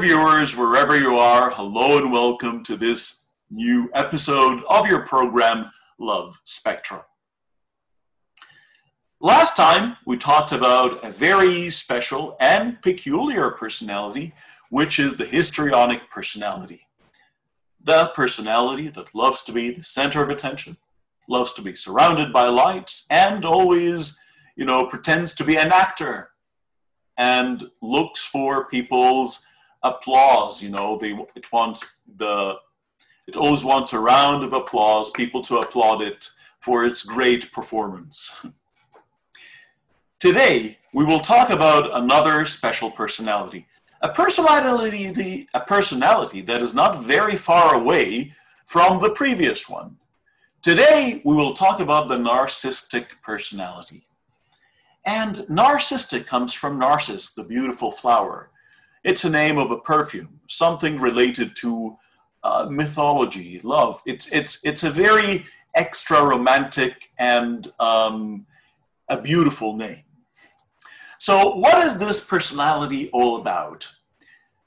viewers, wherever you are, hello and welcome to this new episode of your program, Love Spectrum. Last time, we talked about a very special and peculiar personality, which is the histrionic personality. The personality that loves to be the center of attention, loves to be surrounded by lights, and always, you know, pretends to be an actor and looks for people's applause. You know, it always wants a round of applause, people to applaud it for its great performance. Today, we will talk about another special personality, a personality that is not very far away from the previous one. Today, we will talk about the narcissistic personality. And narcissistic comes from Narcissus, the beautiful flower. It's a name of a perfume, something related to mythology, love. It's a very extra romantic and a beautiful name. So what is this personality all about?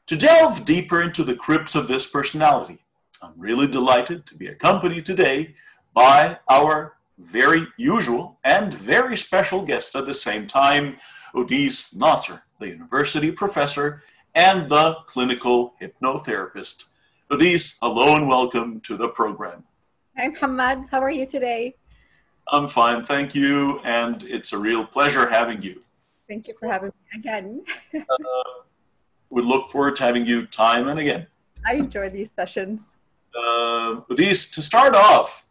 To delve deeper into the crypts of this personality, I'm really delighted to be accompanied today by our very usual and very special guest at the same time, Odis Nasser, the university professor and the clinical hypnotherapist. Odis, hello and welcome to the program. Hi, Muhammad. How are you today? I'm fine, thank you, and it's a real pleasure having you. Thank you for having me again. We look forward to having you time and again. I enjoy these sessions. Odis, to start off,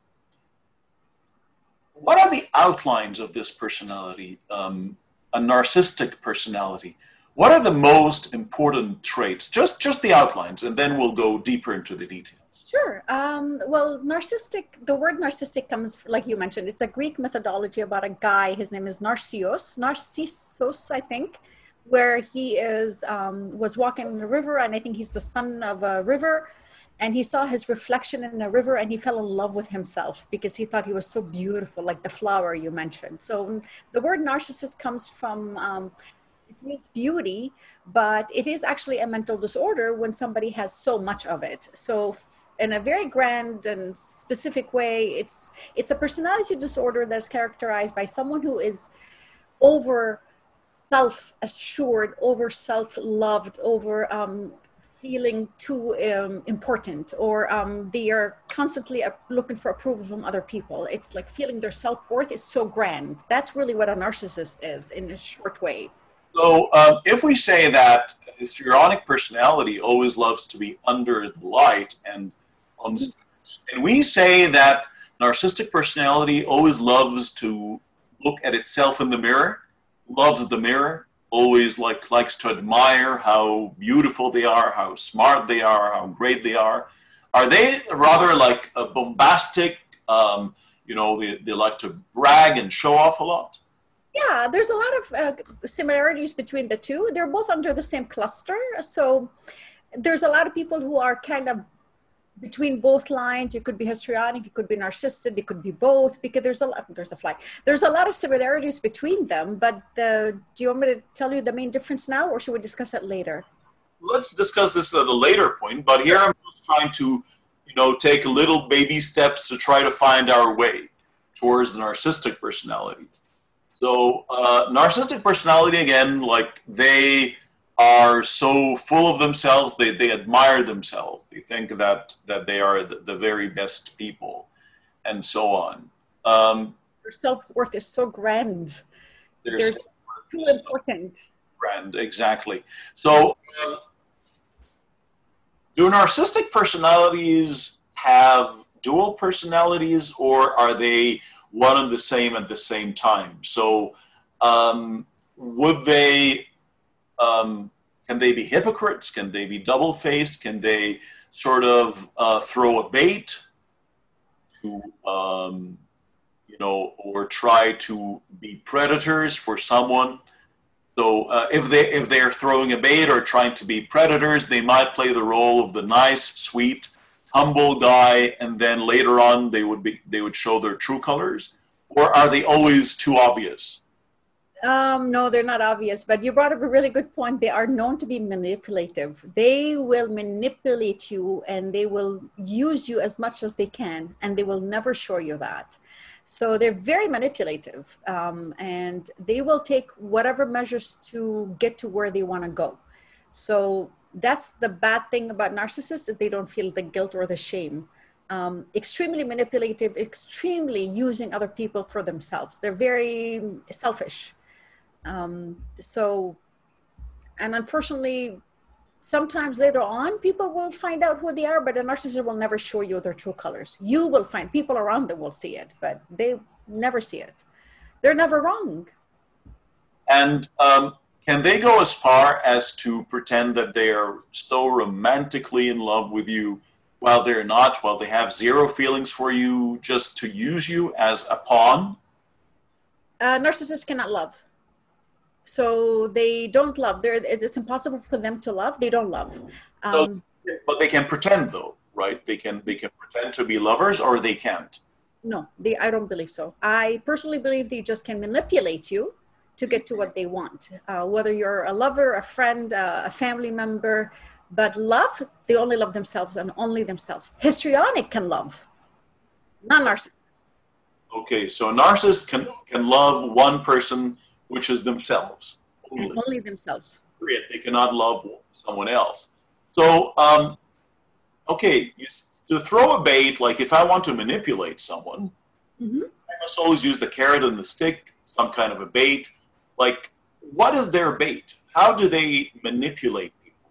what are the outlines of this personality, a narcissistic personality? What are the most important traits? Just the outlines, and then we'll go deeper into the details. Sure. Well, narcissistic, the word narcissistic comes, like you mentioned, it's a Greek mythology about a guy. His name is Narcissus, I think, where he was walking in a river, and I think he's the son of a river. And he saw his reflection in the river and he fell in love with himself because he thought he was so beautiful, like the flower you mentioned. So the word narcissist comes from, it means beauty, but it is actually a mental disorder when somebody has so much of it. So in a very grand and specific way, it's a personality disorder that's characterized by someone who is over self-assured, over self-loved, over feeling too important, or they are constantly looking for approval from other people. It's like feeling their self-worth is so grand. That's really what a narcissist is in a short way. So if we say that histrionic personality always loves to be under the light and on stage, and we say that narcissistic personality always loves to look at itself in the mirror, loves the mirror, always likes to admire how beautiful they are, how smart they are, how great they are. Are they rather like a bombastic, you know, they like to brag and show off a lot? Yeah, there's a lot of similarities between the two. They're both under the same cluster. So there's a lot of people who are kind of between both lines. You could be histrionic, you could be narcissistic, you could be both, because there's a lot of similarities between them, but do you want me to tell you the main difference now, or should we discuss it later? Let's discuss this at a later point, but here I'm just trying to, you know, take little baby steps to try to find our way towards the narcissistic personality. So narcissistic personality, again, like they are so full of themselves, they admire themselves. They think that they are the very best people, and so on. Their self-worth is so grand. They're too important. Grand, exactly. So do narcissistic personalities have dual personalities, or are they one and the same at the same time? So would they... can they be hypocrites? Can they be double-faced? Can they sort of throw a bait to, you know, or try to be predators for someone? So if they're throwing a bait or trying to be predators, they might play the role of the nice, sweet, humble guy, and then later on they would show their true colors. Or are they always too obvious? No, they're not obvious, but you brought up a really good point. They are known to be manipulative. They will manipulate you and they will use you as much as they can, and they will never show you that. So they're very manipulative, and they will take whatever measures to get to where they want to go. So that's the bad thing about narcissists, that they don't feel the guilt or the shame. Extremely manipulative, extremely using other people for themselves. They're very selfish. And unfortunately, sometimes later on, people will find out who they are, but a narcissist will never show you their true colors. You will find people around them will see it, but they never see it. They're never wrong. And can they go as far as to pretend that they are so romantically in love with you while they're not, while they have zero feelings for you, just to use you as a pawn? Narcissists cannot love. So they don't love. It's impossible for them to love. They don't love. But they can pretend, though, right? They can pretend to be lovers, or they can't. No, I don't believe so. I personally believe they just can manipulate you to get to what they want, whether you're a lover, a friend, a family member. But love, they only love themselves and only themselves. Histrionic can love, not narcissists. Okay, so a narcissist can love one person, which is themselves. Only themselves. They cannot love someone else. So, okay, to throw a bait, like if I want to manipulate someone, I must always use the carrot and the stick, some kind of a bait. Like, what is their bait? How do they manipulate people?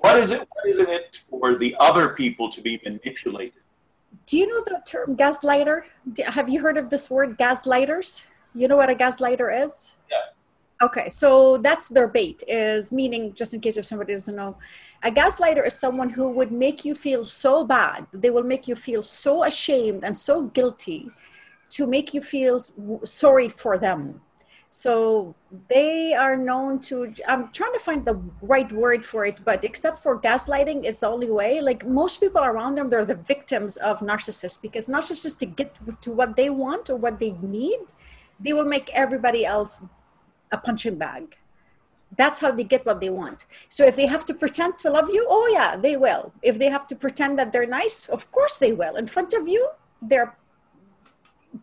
What is it for the other people to be manipulated? Do you know the term gaslighter? Have you heard of this word, gaslighters? You know what a gaslighter is? Yeah. Okay, so that's their bait, is meaning, just in case if somebody doesn't know, a gaslighter is someone who would make you feel so bad. They will make you feel so ashamed and so guilty to make you feel sorry for them. So they are known to, I'm trying to find the right word for it, but except for gaslighting, it's the only way. Like most people around them, they're the victims of narcissists, because narcissists, to get to what they want or what they need, they will make everybody else a punching bag. That's how they get what they want. So if they have to pretend to love you, oh yeah, they will. If they have to pretend that they're nice, of course they will. In front of you, they're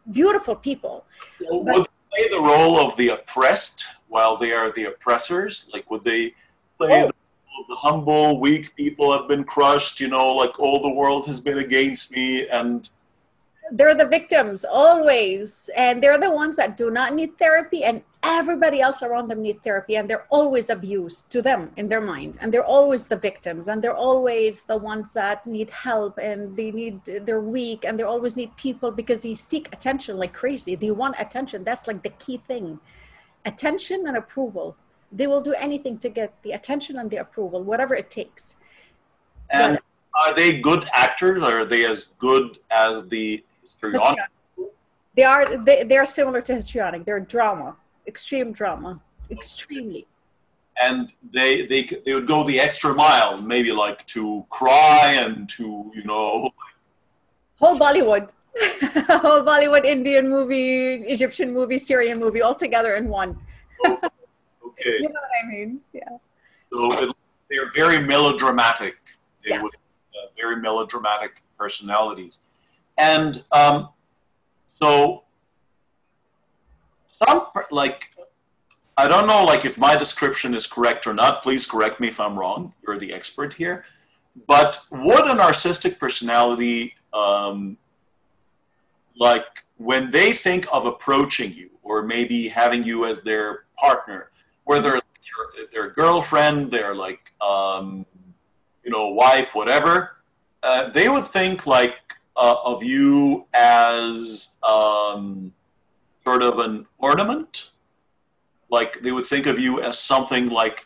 beautiful people. Well, would they play the role of the oppressed while they are the oppressors? Like, would they play the role of the humble, weak people have been crushed, you know, like all the world has been against me, and... They're the victims always, and they're the ones that do not need therapy, and everybody else around them need therapy, and they're always abused to them in their mind, and they're always the victims, and they're always the ones that need help, and they're weak, and they always need people because they seek attention like crazy. They want attention. That's like the key thing, attention and approval. They will do anything to get the attention and the approval, whatever it takes. And are they good actors? Are they as good as the... Histrionic. They are similar to histrionic. They're drama, extreme drama, extremely. And they would go the extra mile, maybe like to cry and to, you know. Whole Bollywood, whole Bollywood, Indian movie, Egyptian movie, Syrian movie, all together in one. Okay. You know what I mean? Yeah. So they're very melodramatic. They yes. would have very melodramatic personalities. And so some, like, I don't know, like, if my description is correct or not, please correct me if I'm wrong. You're the expert here. But would a narcissistic personality, like, when they think of approaching you or maybe having you as their partner, whether their girlfriend, their, like, you know, wife, whatever, they would think, like, of you as sort of an ornament? Like they would think of you as something like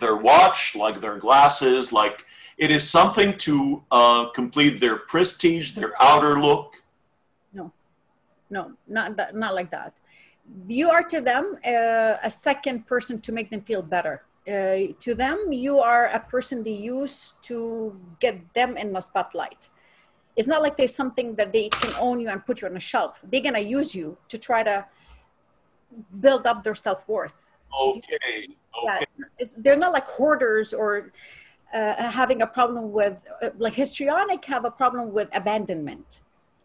their watch, like their glasses, like it is something to complete their prestige, their outer look? No, no, not like that. You are to them a second person to make them feel better. To them, you are a person they use to get them in the spotlight. It's not like there's something that they can own you and put you on a shelf. They're going to use you to try to build up their self-worth. Okay. Yeah, they're not like hoarders or having a problem with, like histrionic have a problem with abandonment.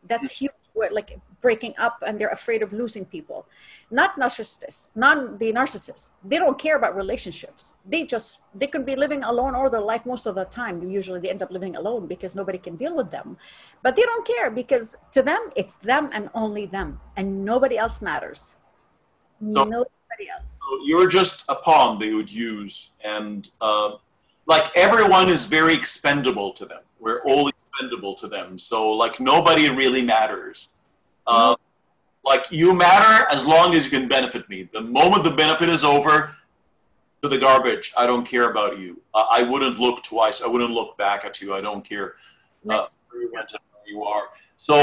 That's huge, like breaking up, and they're afraid of losing people. Not narcissists, not the narcissist. They don't care about relationships. They can be living alone all their life most of the time. Usually they end up living alone because nobody can deal with them. But they don't care because to them, it's them and only them. And nobody else matters. No. Nobody else. So you're just a pawn they would use, and... like everyone is very expendable to them. We're all expendable to them. So like nobody really matters. Like you matter as long as you can benefit me. The moment the benefit is over, to the garbage. I don't care about you. I wouldn't look twice. I wouldn't look back at you. I don't care where you are. So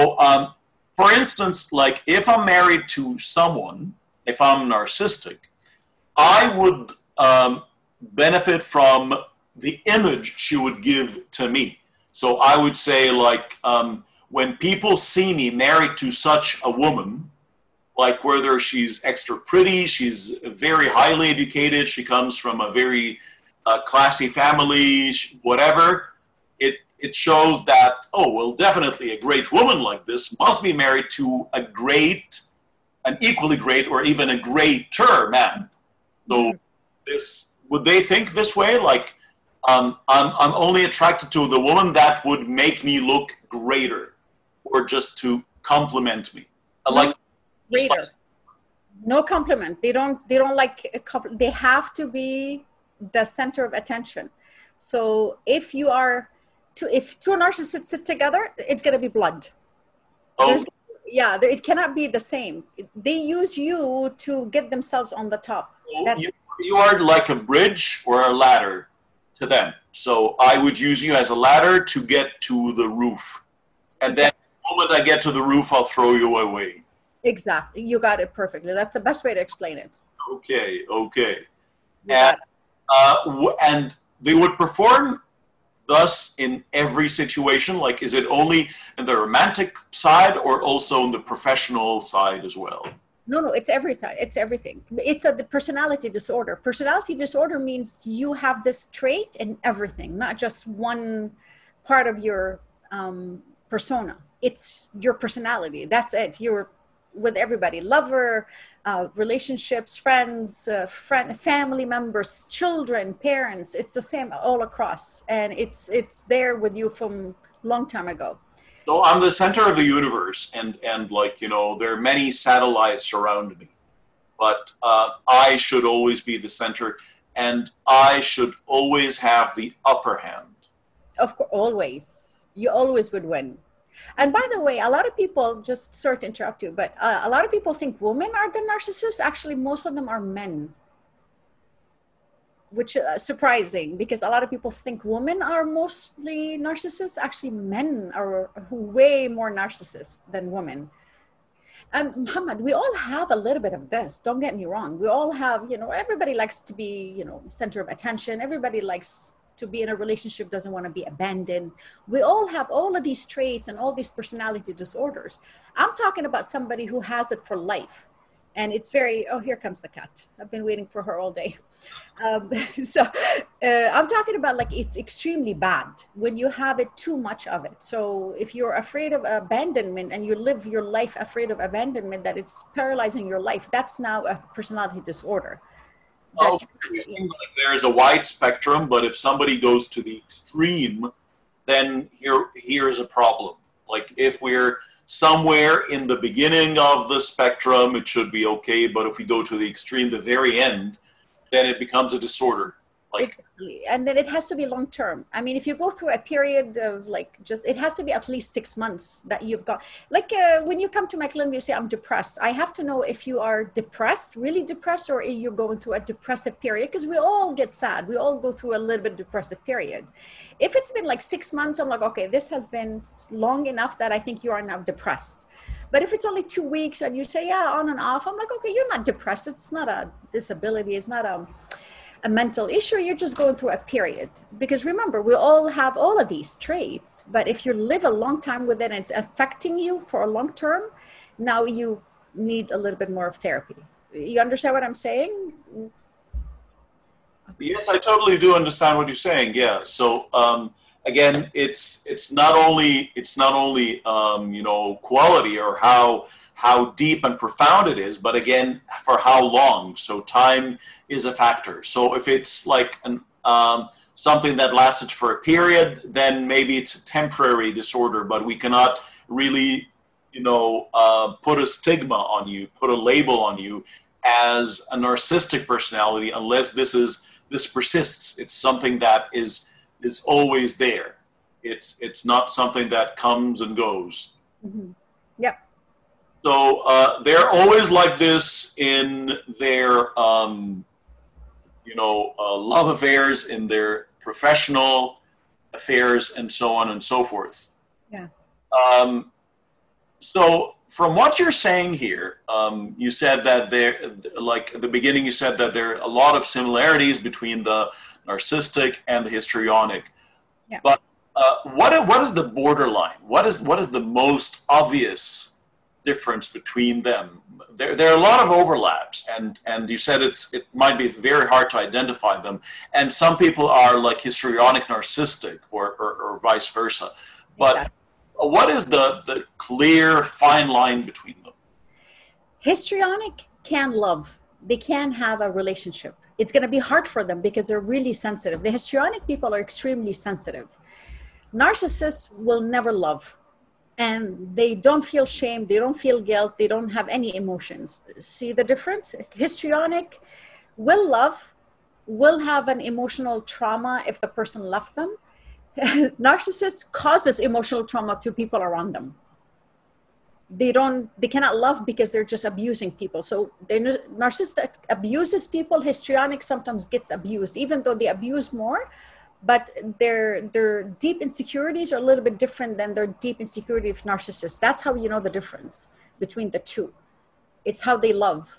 for instance, like if I'm married to someone, if I'm narcissistic, I would benefit from the image she would give to me. So I would say, like, when people see me married to such a woman, like whether she's extra pretty, she's very highly educated, she comes from a very classy family, whatever, it shows that, oh, well, definitely a great woman like this must be married to a great, an equally great, or even a greater man. So this, would they think this way? Like, I'm only attracted to the woman that would make me look greater, or just to compliment me. I like greater. No compliment. They don't like. They have to be the center of attention. So if you are, if two narcissists sit together, it's gonna be blood. Oh. Yeah, it cannot be the same. They use you to get themselves on the top. Oh, that's, you are like a bridge or a ladder to them. So I would use you as a ladder to get to the roof. And then the moment I get to the roof, I'll throw you away. Exactly. You got it perfectly. That's the best way to explain it. Okay. Okay. And they would perform thus in every situation? Like, is it only in the romantic side or also in the professional side as well? No, it's every time. It's everything. It's the personality disorder. Personality disorder means you have this trait in everything, not just one part of your persona. It's your personality. That's it. You're with everybody. Lover, relationships, friends, family members, children, parents. It's the same all across. And it's there with you from a long time ago. So I'm the center of the universe, and like, you know, there are many satellites around me, but I should always be the center, and I should always have the upper hand. Of course, always. You always would win. And by the way, a lot of people, just sorry to interrupt you, but a lot of people think women are the narcissists. Actually, most of them are men, which is surprising because a lot of people think women are mostly narcissists. Actually, men are way more narcissists than women. And Muhammad, we all have a little bit of this. Don't get me wrong. We all have, you know, everybody likes to be, you know, center of attention. Everybody likes to be in a relationship, doesn't want to be abandoned. We all have all of these traits and all these personality disorders. I'm talking about somebody who has it for life. And it's very, oh, here comes the cat. I've been waiting for her all day. I'm talking about like it's extremely bad when you have it too much of it. So if you're afraid of abandonment and you live your life afraid of abandonment, that it's paralyzing your life, that's now a personality disorder. Oh, like there's a wide spectrum, but if somebody goes to the extreme, then here is a problem. Like if we're somewhere in the beginning of the spectrum, it should be okay. But if we go to the extreme, the very end, then it becomes a disorder. Like, exactly. And then it has to be long-term. I mean, if you go through a period of like just, it has to be at least 6 months that you've got. Like when you come to my clinic, you say, I'm depressed. I have to know if you are depressed, really depressed, or you're going through a depressive period, because we all get sad. We all go through a little bit depressive period. If it's been like 6 months, I'm like, okay, this has been long enough that I think you are now depressed. But if it's only 2 weeks and you say, yeah, on and off, I'm like, okay, you're not depressed. It's not a disability. It's not a mental issue. You're just going through a period. Because remember, we all have all of these traits. But if you live a long time with it and it's affecting you for a long term, now you need a little bit more of therapy. You understand what I'm saying? Yes, I totally do understand what you're saying. Yeah. So again, it's not only you know, quality or how deep and profound it is, but again, for how long. So time is a factor. So if it's like an something that lasted for a period, then maybe it's a temporary disorder, but we cannot really, you know, put a stigma on you, put a label on you as a narcissistic personality, unless this persists. It's something that is always there. It's not something that comes and goes. Mm-hmm. Yeah. So they're always like this in their, love affairs, in their professional affairs, and so on and so forth. Yeah. So from what you're saying here, you said that like at the beginning, you said that there are a lot of similarities between the narcissistic and the histrionic. Yeah. But what is the borderline? What is the most obvious difference between them? There are a lot of overlaps, and you said it might be very hard to identify them. And some people are like histrionic narcissistic, or vice versa. But exactly. What is the clear fine line between them? Histrionic can love. They can have a relationship. It's going to be hard for them because they're really sensitive. The histrionic people are extremely sensitive. Narcissists will never love. And they don't feel shame, they don't feel guilt, they don't have any emotions. See the difference? Histrionic will love, will have an emotional trauma if the person left them. Narcissists causes emotional trauma to people around them. They cannot love because they're just abusing people. So the narcissist abuses people, histrionic sometimes gets abused, even though they abuse more. But their deep insecurities are a little bit different than their deep insecurity of narcissists. That's how you know the difference between the two. It's how they love.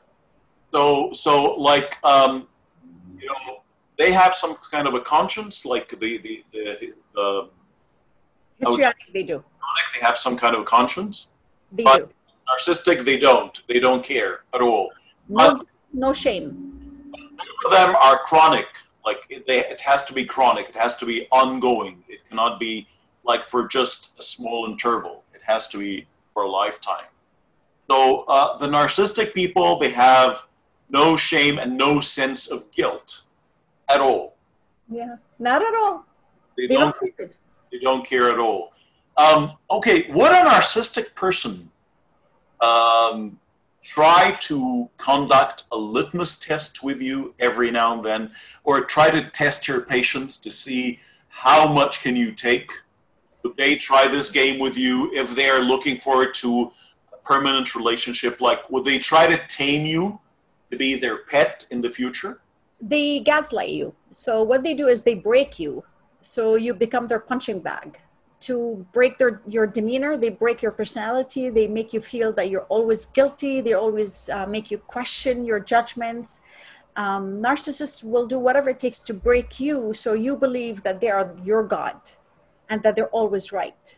So like, you know, they have some kind of a conscience, like the histrionic, they do. They have some kind of a conscience. They do. Narcissistic, they don't. They don't care at all. No shame. Both of them are chronic. Like it has to be chronic. It has to be ongoing. It cannot be like for just a small interval. It has to be for a lifetime. So the narcissistic people, they have no shame and no sense of guilt at all. Yeah, not at all. They don't keep it. They don't care at all. Okay, would a narcissistic person try to conduct a litmus test with you every now and then, or try to test your patience to see how much can you take? Would they try this game with you if they're looking forward to a permanent relationship? Like, would they try to tame you to be their pet in the future? They gaslight you. So what they do is they break you. So you become their punching bag. To break your demeanor, they break your personality, they make you feel that you're always guilty, they always make you question your judgments. Narcissists will do whatever it takes to break you so you believe that they are your God and that they're always right.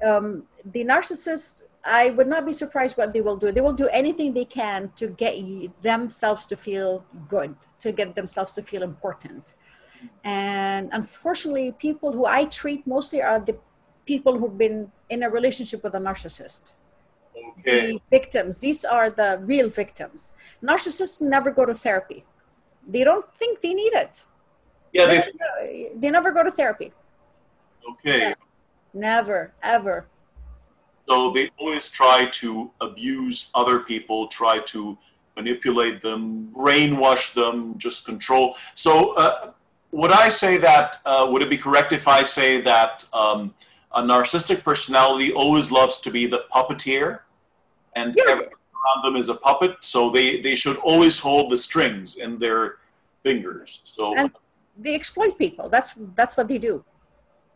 The narcissist, I would not be surprised what they will do. They will do anything they can to get themselves to feel good, to get themselves to feel important. And unfortunately, people who I treat mostly are the people who've been in a relationship with a narcissist. Okay. The victims, these are the real victims. Narcissists never go to therapy. They don't think they need it. Yeah, they never go to therapy. Okay. Yeah. Never, ever. So they always try to abuse other people, try to manipulate them, brainwash them, just control. So would I say that, would it be correct if I say that a narcissistic personality always loves to be the puppeteer, and everyone around them is a puppet, so they should always hold the strings in their fingers. So and they exploit people. That's what they do.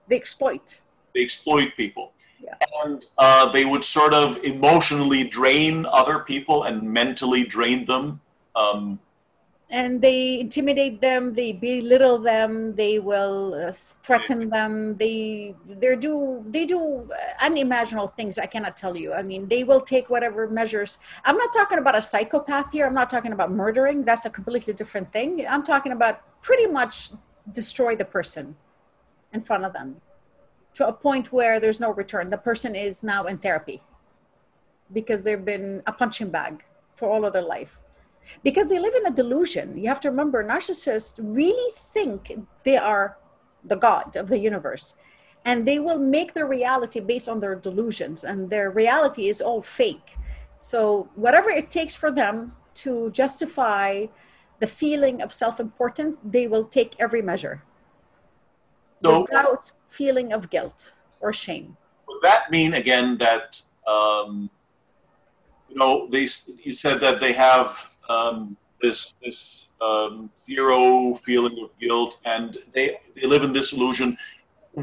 They exploit. They exploit people. Yeah. And they would sort of emotionally drain other people and mentally drain them And they intimidate them, they belittle them, they will threaten them, they do unimaginable things. I cannot tell you. I mean, they will take whatever measures. I'm not talking about a psychopath here. I'm not talking about murdering. That's a completely different thing. I'm talking about pretty much destroy the person in front of them to a point where there's no return. The person is now in therapy because they've been a punching bag for all of their life. Because they live in a delusion. You have to remember, narcissists really think they are the god of the universe. And they will make their reality based on their delusions. And their reality is all fake. So whatever it takes for them to justify the feeling of self-importance, they will take every measure. So, without feeling of guilt or shame. Would that mean, again, that, you know, you said that they have... this zero feeling of guilt, and they live in this illusion.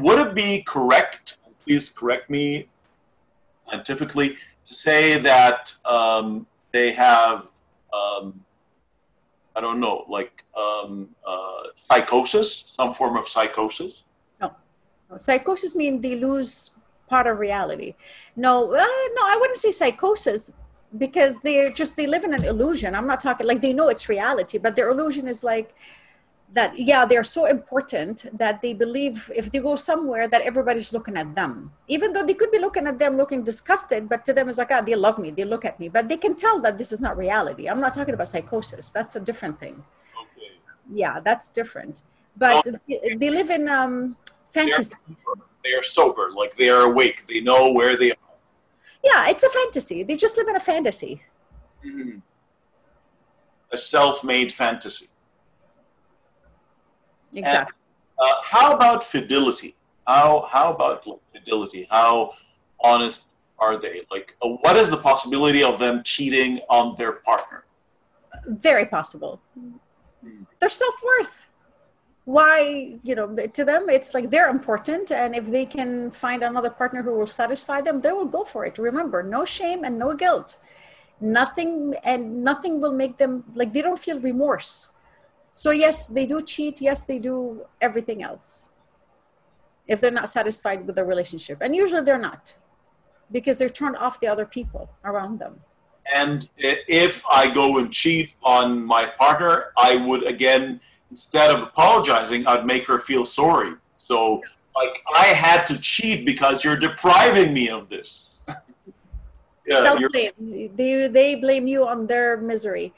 Would it be correct, please correct me scientifically, to say that they have, I don't know, like psychosis, some form of psychosis? No. Psychosis means they lose part of reality. No, no, I wouldn't say psychosis. Because they live in an illusion. I'm not talking like they know it's reality, but their illusion is like that, yeah, they're so important that they believe if they go somewhere that everybody's looking at them. Even though they could be looking at them, looking disgusted, but to them it's like, ah, oh, they love me, they look at me. But they can tell that this is not reality. I'm not talking about psychosis. That's a different thing. Okay. Yeah, that's different. But they live in fantasy. They are sober, like they are awake. They know where they are. Yeah, it's a fantasy. They just live in a fantasy. Mm-hmm. A self-made fantasy. Exactly. And, how about fidelity? How about like, fidelity? How honest are they? Like, what is the possibility of them cheating on their partner? Very possible. Mm-hmm. Their self-worth. Why, you know, to them, it's like they're important. And if they can find another partner who will satisfy them, they will go for it. Remember, no shame and no guilt. Nothing and nothing will make them, like they don't feel remorse. So yes, they do cheat. Yes, they do everything else. If they're not satisfied with the relationship. And usually they're not because they're turned off the other people around them. And if I go and cheat on my partner, I would again... Instead of apologizing, I'd make her feel sorry. So, like, I had to cheat because you're depriving me of this. Yeah, they blame you on their misery.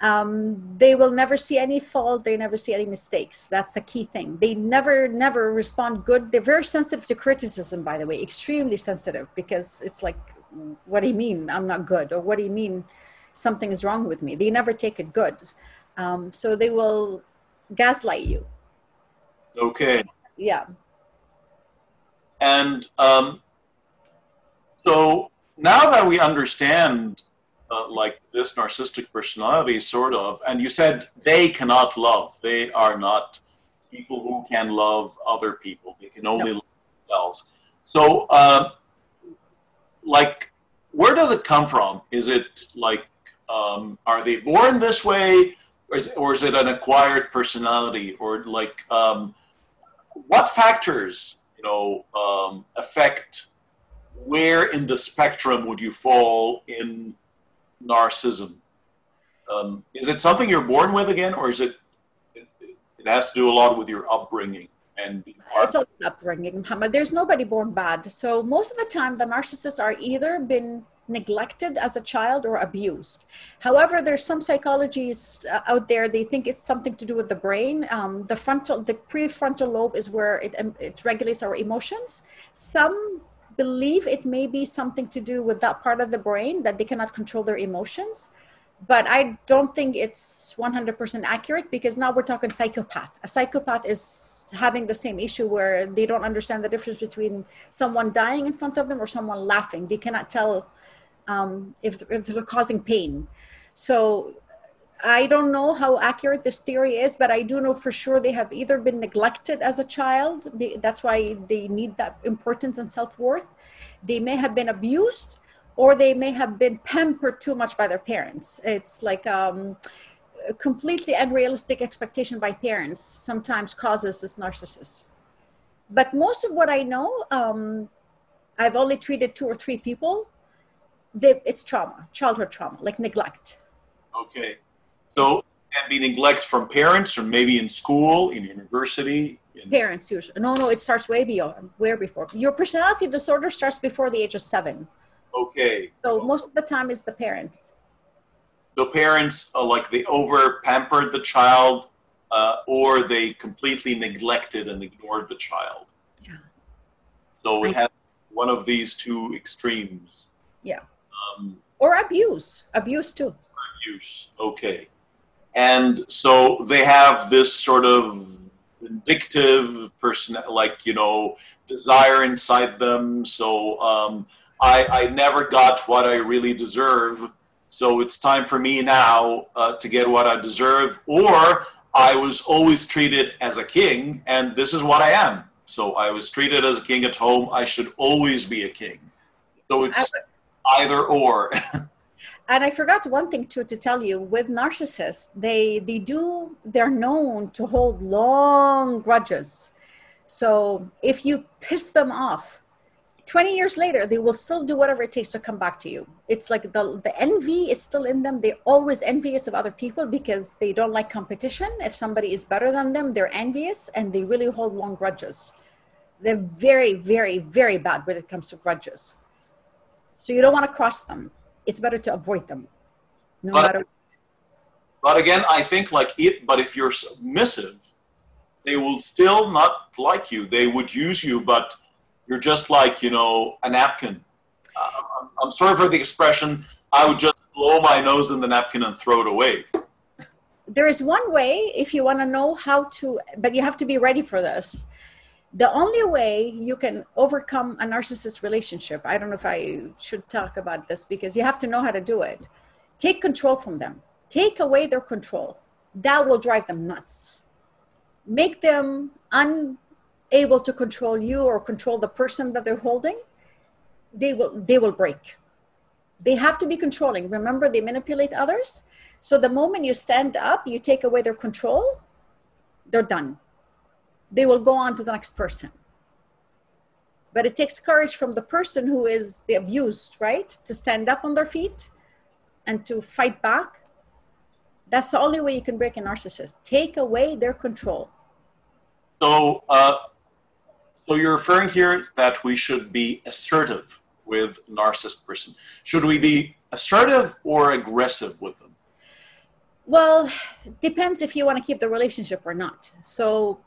They will never see any fault. They never see any mistakes. That's the key thing. They never respond good. They're very sensitive to criticism, by the way, extremely sensitive, because it's like, what do you mean I'm not good? Or what do you mean something is wrong with me? They never take it good. So they will... gaslight you. Okay. Yeah. And so now that we understand like this narcissistic personality sort of, and you said they cannot love. They are not people who can love other people. They can only love themselves. So like, where does it come from? Is it like, are they born this way? Or is it an acquired personality, or like what factors, you know, affect where in the spectrum would you fall in narcissism? Is it something you're born with again, or is it has to do a lot with your upbringing? And it's all upbringing, Muhammad. There's nobody born bad. So most of the time, the narcissists are either been neglected as a child or abused. However, there's some psychologists out there, they think it's something to do with the brain. The prefrontal lobe is where it regulates our emotions. Some believe it may be something to do with that part of the brain, that they cannot control their emotions. But I don't think it's 100% accurate, because now we're talking psychopath. A psychopath is having the same issue where they don't understand the difference between someone dying in front of them or someone laughing. They cannot tell if they're causing pain. So I don't know how accurate this theory is, but I do know for sure they have either been neglected as a child. That's why they need that importance and self-worth. They may have been abused, or they may have been pampered too much by their parents. It's like a completely unrealistic expectation by parents sometimes causes this narcissism. But most of what I know, I've only treated 2 or 3 people. It's trauma, childhood trauma, like neglect. Okay. So it can be neglect from parents or maybe in school, in university? Parents usually. No, it starts way beyond, where before. Your personality disorder starts before the age of 7. Okay. So most of the time it's the parents. So parents, like they over-pampered the child or they completely neglected and ignored the child. Yeah. So we have one of these 2 extremes. Yeah. Or abuse. Abuse too. Abuse. Okay. And so they have this sort of vindictive person, like, you know, desire inside them. So I never got what I really deserve. So it's time for me now to get what I deserve. Or I was always treated as a king, and this is what I am. So I was treated as a king at home. I should always be a king. So it's either or. And I forgot one thing too to tell you. With narcissists, they're known to hold long grudges. So if you piss them off, 20 years later, they will still do whatever it takes to come back to you. It's like the envy is still in them. They're always envious of other people because they don't like competition. If somebody is better than them, they're envious, and they really hold long grudges. They're very, very, very bad when it comes to grudges. So you don't want to cross them. It's better to avoid them. But again, I think but if you're submissive, they will still not like you. They would use you, but you're just like, you know, a napkin. I'm sorry for the expression. I would just blow my nose in the napkin and throw it away. There is one way if you want to know how to, but you have to be ready for this. The only way you can overcome a narcissist relationship, I don't know if I should talk about this because you have to know how to do it. Take control from them. Take away their control. That will drive them nuts. Make them unable to control you or control the person that they're holding. They will break. They have to be controlling. Remember, they manipulate others. So the moment you stand up, you take away their control, they're done. They will go on to the next person. But it takes courage from the person who is the abused, right? To stand up on their feet and to fight back. That's the only way you can break a narcissist. Take away their control. So, so you're referring here that we should be assertive with a narcissist person. Should we be assertive or aggressive with them? Well, it depends if you want to keep the relationship or not. So,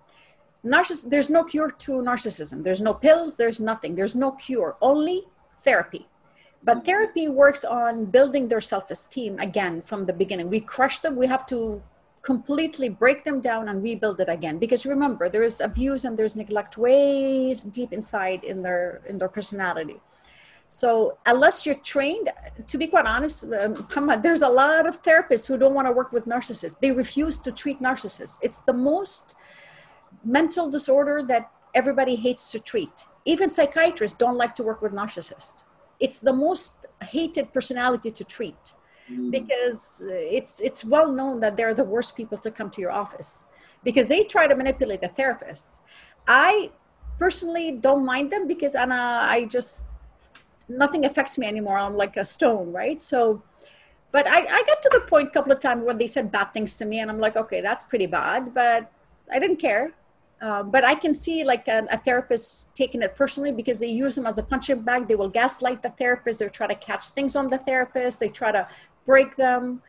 there's no cure to narcissism. There's no pills, there's nothing. There's no cure, only therapy. But therapy works on building their self-esteem again from the beginning. We crush them, we have to completely break them down and rebuild it again. Because remember, there is abuse and there's neglect way deep inside in their personality. So unless you're trained, to be quite honest, Muhammad, there's a lot of therapists who don't want to work with narcissists. They refuse to treat narcissists. It's the most mental disorder that everybody hates to treat. Even psychiatrists don't like to work with narcissists. It's the most hated personality to treat because it's well known that they're the worst people to come to your office because they try to manipulate the therapist. I personally don't mind them because nothing affects me anymore. I'm like a stone, right? So, but I got to the point a couple of times when they said bad things to me and I'm like, okay, that's pretty bad, but I didn't care. But I can see like a therapist taking it personally because they use them as a punching bag. They will gaslight the therapist. They try to catch things on the therapist. They try to break them.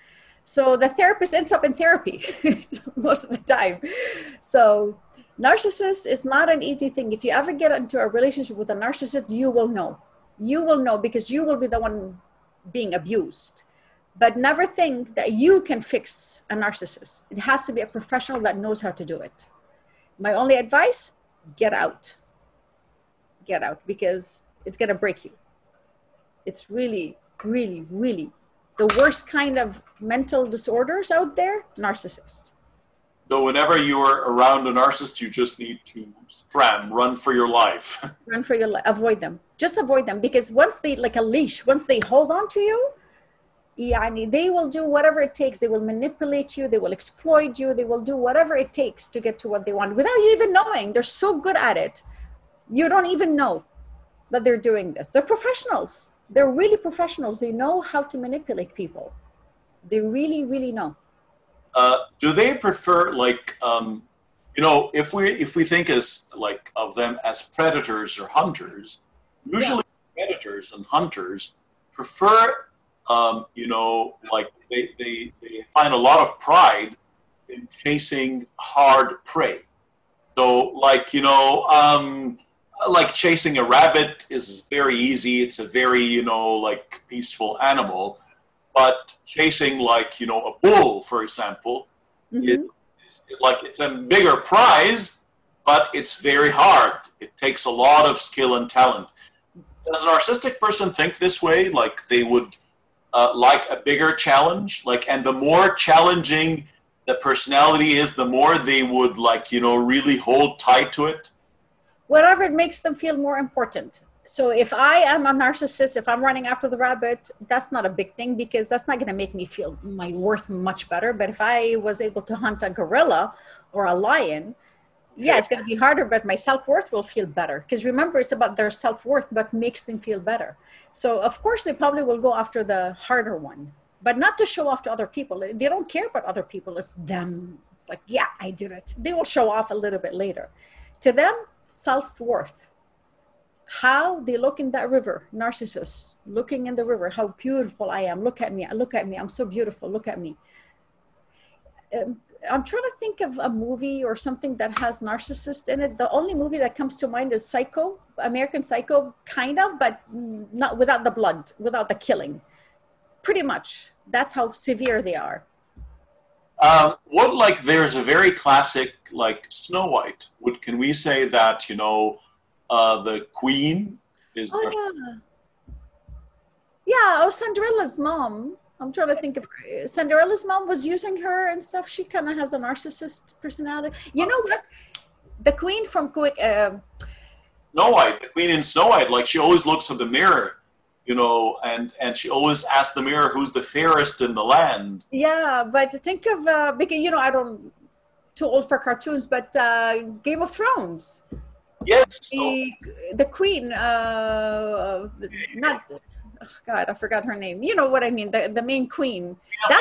So the therapist ends up in therapy most of the time. So narcissist is not an easy thing. If you ever get into a relationship with a narcissist, you will know. You will know because you will be the one being abused. But never think that you can fix a narcissist. It has to be a professional that knows how to do it. My only advice, get out. Get out because it's going to break you. It's really, really, really the worst kind of mental disorders out there, narcissist. So whenever you are around a narcissist, you just need to scram, run for your life. Run for your life. Avoid them. Just avoid them because once they, like a leash, once they hold on to you, Yani, they will do whatever it takes. They will manipulate you. They will exploit you. They will do whatever it takes to get to what they want without you even knowing. They're so good at it. You don't even know that they're doing this. They're professionals. They're really professionals. They know how to manipulate people. They really, really know. Do they prefer, like, you know, if we think as like of them as predators or hunters, usually predators and hunters prefer, you know, like they find a lot of pride in chasing hard prey. So, like, you know, like chasing a rabbit is very easy. It's a very, you know, like peaceful animal. But chasing, like, you know, a bull, for example, is like, it's a bigger prize, but it's very hard. It takes a lot of skill and talent. Does a narcissistic person think this way? Like they would like a bigger challenge? Like, and the more challenging the personality is, the more they would, like, you know, really hold tight to it? Whatever it makes them feel more important. So if I am a narcissist, if I'm running after the rabbit, that's not a big thing because that's not going to make me feel my worth much better. But if I was able to hunt a gorilla or a lion, yeah, it's going to be harder, but my self-worth will feel better. Because remember, it's about their self-worth, but makes them feel better. So of course, they probably will go after the harder one, but not to show off to other people. They don't care about other people. It's them. It's like, yeah, I did it. They will show off a little bit later. To them, self-worth. How they look in that river, Narcissus, looking in the river, how beautiful I am. Look at me, I'm so beautiful, look at me. I'm trying to think of a movie or something that has narcissist in it. The only movie that comes to mind is Psycho, American Psycho, kind of, but not without the blood, without the killing. Pretty much, that's how severe they are. What, like, there's a very classic, like, Snow White. Can we say that, you know, the queen is... Oh, yeah, oh, Cinderella's mom. I'm trying to think of... Cinderella's mom was using her and stuff. She kind of has a narcissist personality. You know what? The queen from... Snow White. The queen in Snow White. Like, she always looks in the mirror, you know, and she always asks the mirror who's the fairest in the land. Yeah, but think of... because, you know, I don't... Too old for cartoons, but Game of Thrones. Yes. The queen, not, oh God, I forgot her name. You know what I mean? The main queen. Yeah,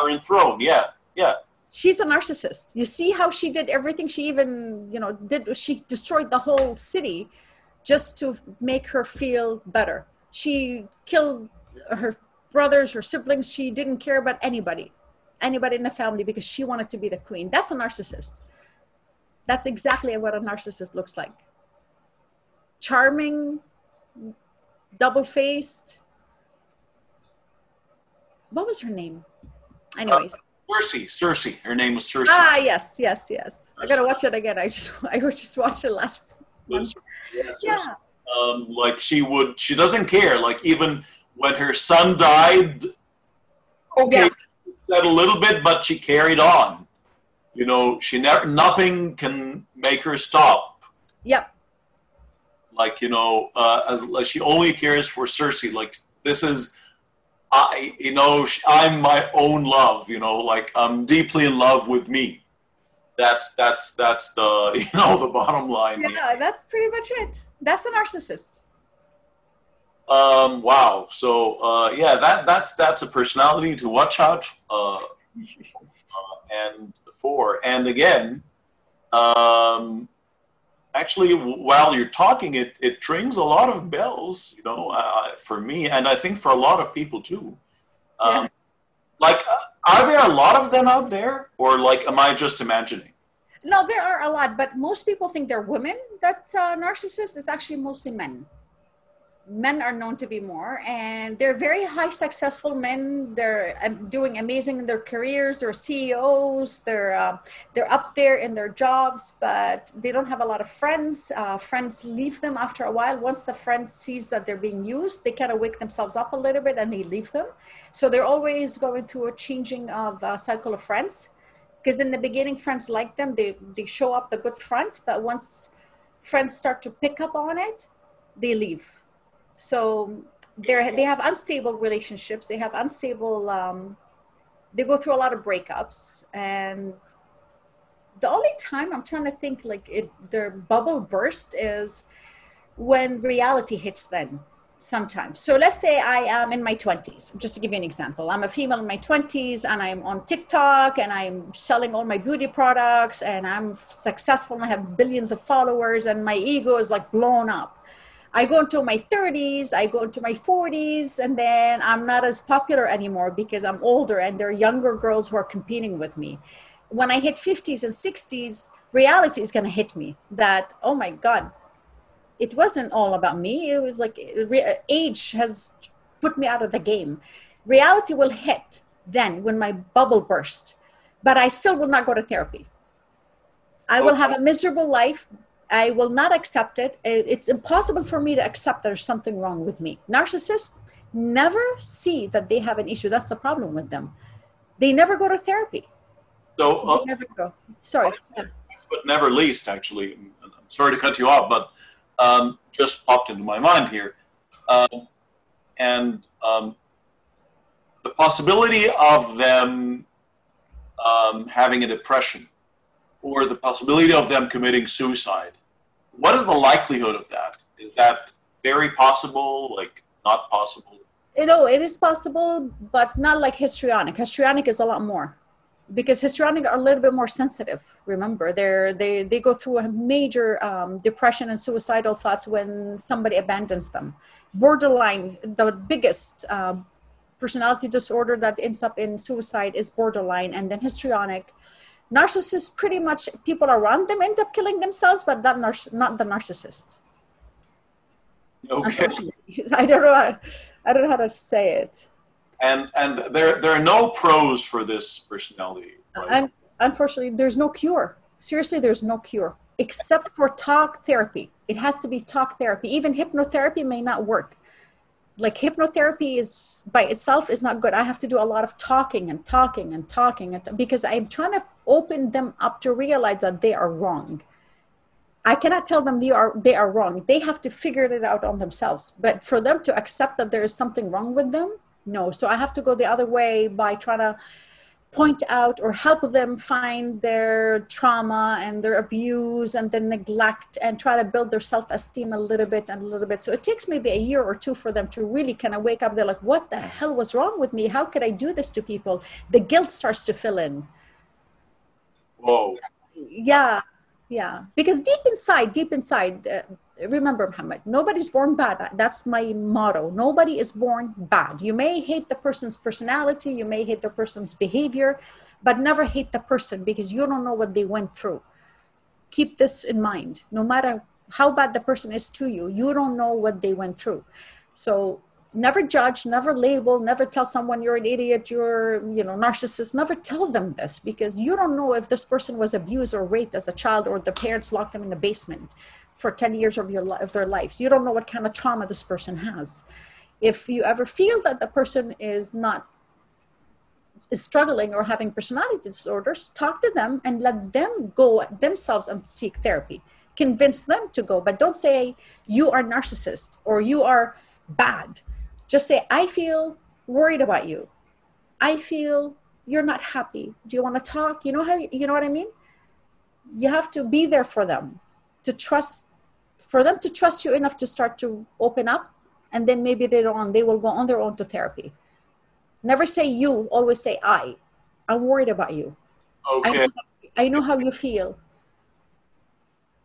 Iron Throne. Yeah, yeah. She's a narcissist. You see how she did everything. She even, you know, she destroyed the whole city just to make her feel better. She killed her brothers, her siblings. She didn't care about anybody in the family because she wanted to be the queen. That's a narcissist. That's exactly what a narcissist looks like. Charming, double-faced. What was her name? Anyways. Cersei. Her name was Cersei. Ah, yes. Cersei. I gotta watch it again. I just watched it last month. Yeah. Like she doesn't care. Like even when her son died, okay, yeah. Said a little bit, but she carried on. You know, nothing can make her stop. Yep. Like, you know, she only cares for Cersei. Like, this is, you know, I'm my own love, you know, like I'm deeply in love with me. That's the, you know, the bottom line. Yeah, that's pretty much it. That's a narcissist. Wow. So, yeah, that's a personality to watch out and... for. And again, actually, while you're talking, it rings a lot of bells, you know, for me, and I think for a lot of people too. Yeah. Like, are there a lot of them out there, or like, am I just imagining? No, there are a lot, but most people think they're women that narcissists. It's actually mostly men. Men are known to be more, and they're very high successful men. They're doing amazing in their careers. They're CEOs. They're up there in their jobs, but they don't have a lot of friends. Friends leave them after a while. Once the friend sees that they're being used, they kind of wake themselves up a little bit and they leave them. So they're always going through a changing of cycle of friends, because in the beginning, friends like them. They show up the good front, but once friends start to pick up on it, they leave. So they have unstable relationships. They have unstable, they go through a lot of breakups. And the only time I'm trying to think like their bubble burst is when reality hits them sometimes. So let's say I am in my 20s, just to give you an example. I'm a female in my 20s and I'm on TikTok and I'm selling all my beauty products and I'm successful and I have billions of followers and my ego is like blown up. I go into my 30s, I go into my 40s, and then I'm not as popular anymore because I'm older and there are younger girls who are competing with me. When I hit 50s and 60s, reality is going to hit me that, oh my God, it wasn't all about me. It was like age has put me out of the game. Reality will hit then when my bubble bursts, but I still will not go to therapy. I will have a miserable life. I will not accept it. It's impossible for me to accept there's something wrong with me. Narcissists never see that they have an issue. That's the problem with them. They never go to therapy. So, they never go. Sorry. Last but never least, actually, I'm sorry to cut you off, but just popped into my mind here. The possibility of them having a depression or the possibility of them committing suicide. What is the likelihood of that? Is that very possible, like not possible? You know, it is possible, but not like histrionic. Histrionic is a lot more. Because histrionic are a little bit more sensitive. Remember, they go through a major depression and suicidal thoughts when somebody abandons them. Borderline, the biggest personality disorder that ends up in suicide is borderline, and then histrionic. Narcissists, pretty much people around them end up killing themselves, but not the narcissist. Okay. I don't know how to say it. And there are no pros for this personality. Right? And unfortunately, there's no cure. Seriously, there's no cure except for talk therapy. It has to be talk therapy. Even hypnotherapy may not work. Like hypnotherapy is by itself is not good. I have to do a lot of talking because I'm trying to open them up to realize that they are wrong. I cannot tell them they are wrong. They have to figure it out on themselves. But for them to accept that there is something wrong with them, no. So I have to go the other way by trying to point out or help them find their trauma and their abuse and their neglect and try to build their self-esteem a little bit. So it takes maybe a year or two for them to really kind of wake up. They're like, what the hell was wrong with me? How could I do this to people? The guilt starts to fill in. Whoa. Yeah. Yeah. Because deep inside, remember, Muhammad, nobody's born bad. That's my motto. Nobody is born bad. You may hate the person's personality. You may hate the person's behavior, but never hate the person because you don't know what they went through. Keep this in mind. No matter how bad the person is to you, you don't know what they went through. So never judge, never label, never tell someone you're an idiot, you're, you know, narcissist. Never tell them this because you don't know if this person was abused or raped as a child or the parents locked them in the basement for 10 years of their lives. You don't know what kind of trauma this person has. If you ever feel that the person is struggling or having personality disorders, talk to them and let them go themselves and seek therapy. Convince them to go, but don't say you are narcissist or you are bad. Just say, I feel worried about you. I feel you're not happy. Do you want to talk? You know what I mean? You have to be there for them. For them to trust you enough to start to open up, and then maybe later on they will go on their own to therapy. Never say you, always say I. I'm worried about you. Okay. I know how you feel.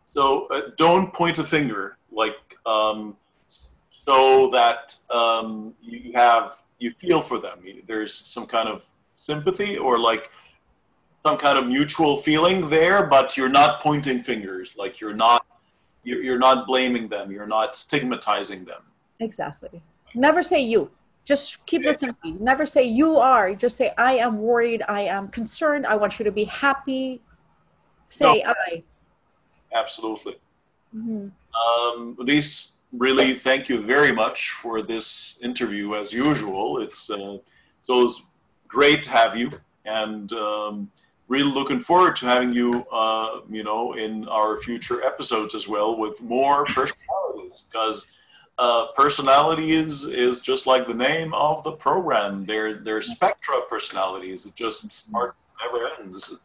So don't point a finger, like so that you feel for them. There's some kind of sympathy or like some kind of mutual feeling there, but you're not pointing fingers. Like you're not blaming them. You're not stigmatizing them. Exactly. Never say you. Just keep this in mind. Never say you are. Just say I am worried. I am concerned. I want you to be happy. Say I. Absolutely. Mm-hmm. Elise, really, thank you very much for this interview. As usual, it's always great to have you, and really looking forward to having you, in our future episodes as well with more personalities, because Personality is just like the name of the program. They're spectra personalities. It just never ends.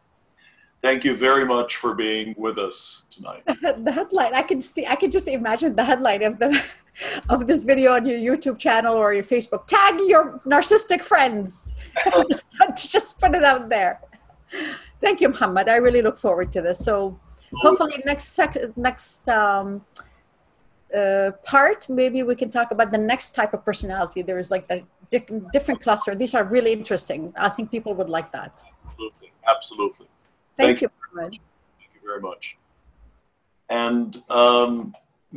Thank you very much for being with us tonight. The headline, I can just imagine the headline of this video on your YouTube channel or your Facebook. Tag your narcissistic friends. just put it out there. Thank you, Muhammad. I really look forward to this. So hopefully next part, maybe we can talk about the next type of personality. There is like the different cluster. These are really interesting. I think people would like that. Absolutely. Absolutely. Thank you very much. Thank you very much. And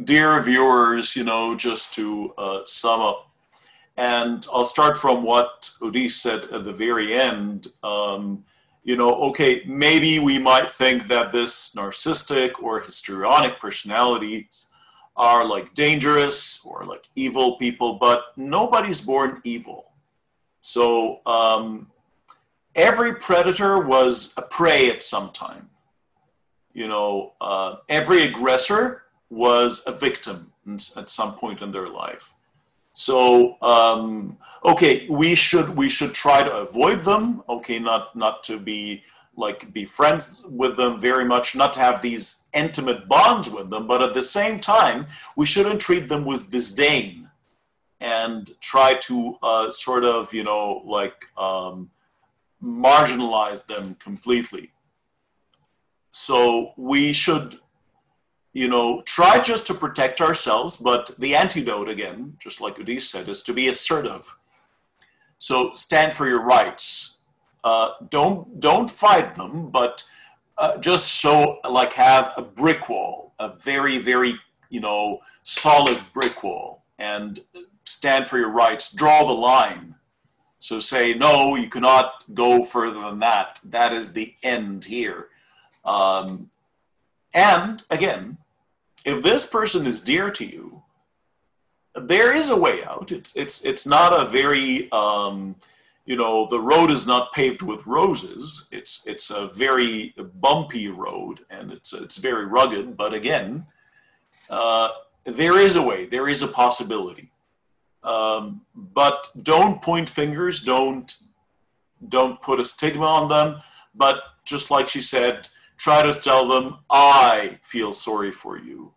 dear viewers, you know, just to sum up, and I'll start from what Udis said at the very end. You know, okay, maybe we might think that this narcissistic or histrionic personalities are like dangerous or like evil people, but nobody's born evil. So, every predator was a prey at some time. You know, every aggressor was a victim at some point in their life. So, okay, we should try to avoid them. Okay, not to be like be friends with them very much, not to have these intimate bonds with them, but at the same time, we shouldn't treat them with disdain and try to sort of, you know, like, marginalize them completely. So we should, you know, try just to protect ourselves, but the antidote, again, just like Udis said, is to be assertive. So stand for your rights. Don't fight them, but just so, like, have a brick wall, a very, very, you know, solid brick wall, and stand for your rights. Draw the line. So say, no, you cannot go further than that. That is the end here. And again, if this person is dear to you, there is a way out. It's not a very, you know, the road is not paved with roses. It's a very bumpy road and it's very rugged. But again, there is a way, there is a possibility. But don't point fingers, don't put a stigma on them, but just like she said, try to tell them, I feel sorry for you.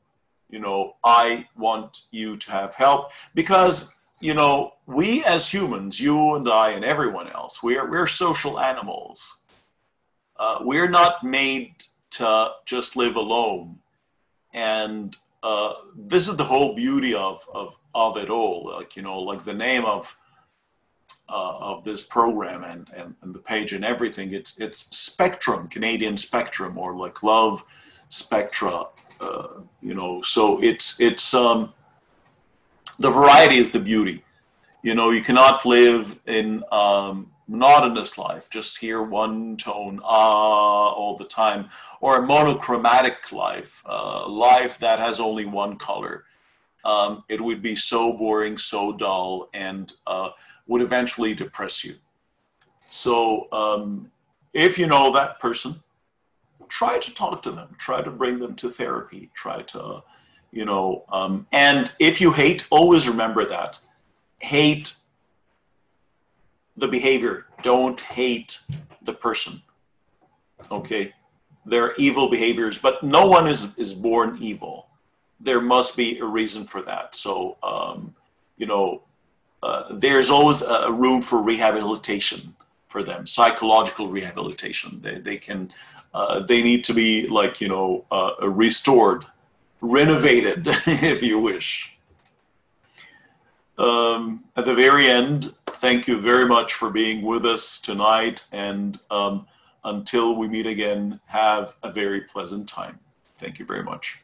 You know, I want you to have help because, you know, we as humans, you and I and everyone else, we're social animals. We're not made to just live alone. And this is the whole beauty of it all, like, you know, like the name of this program and the page and everything. It's Spectrum, Canadian Spectrum, or like Love Spectra, you know. So it's the variety is the beauty. You know, you cannot live in monotonous life, just hear one tone all the time, or a monochromatic life, life that has only one color. It would be so boring, so dull, and would eventually depress you. So if you know that person, try to talk to them, try to bring them to therapy, try to, you know, and if you hate, always remember that. Hate the behavior, don't hate the person, okay? They're evil behaviors, but no one is born evil. There must be a reason for that. So, you know, there's always a room for rehabilitation for them, psychological rehabilitation. They need to be like, you know, restored, renovated, if you wish. At the very end, thank you very much for being with us tonight. And until we meet again, have a very pleasant time. Thank you very much.